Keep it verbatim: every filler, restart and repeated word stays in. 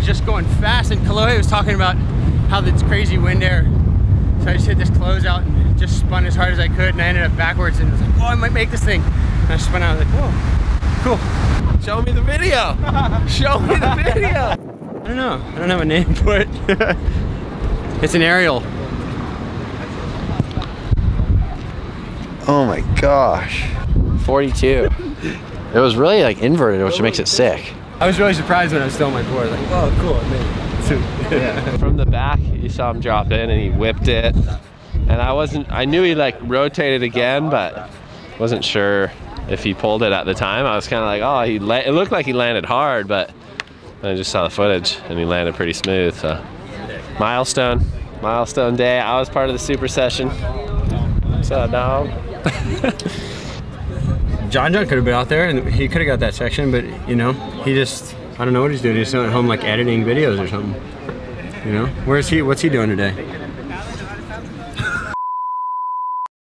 was just going fast, and Kalohe was talking about how this crazy wind air. So I just hit this close out and just spun as hard as I could, and I ended up backwards and was like, oh, I might make this thing. And I spun out, I was like, whoa, cool. Show me the video. Show me the video. I don't know. I don't have a name for it. It's an aerial. Oh my gosh. forty-two. It was really like inverted, which makes it sick. I was really surprised when I was still on my board. Like, oh, cool. I made it. Yeah. From the back, you saw him drop in and he whipped it. And I wasn't, I knew he like rotated again, but wasn't sure if he pulled it at the time. I was kind of like, oh, he la it looked like he landed hard, but then I just saw the footage and he landed pretty smooth. So, milestone, milestone day. I was part of the super session. What's up, Dom? John John could have been out there and he could have got that section, but you know, he just, I don't know what he's doing. He's still at home like editing videos or something. You know? Where's he? What's he doing today?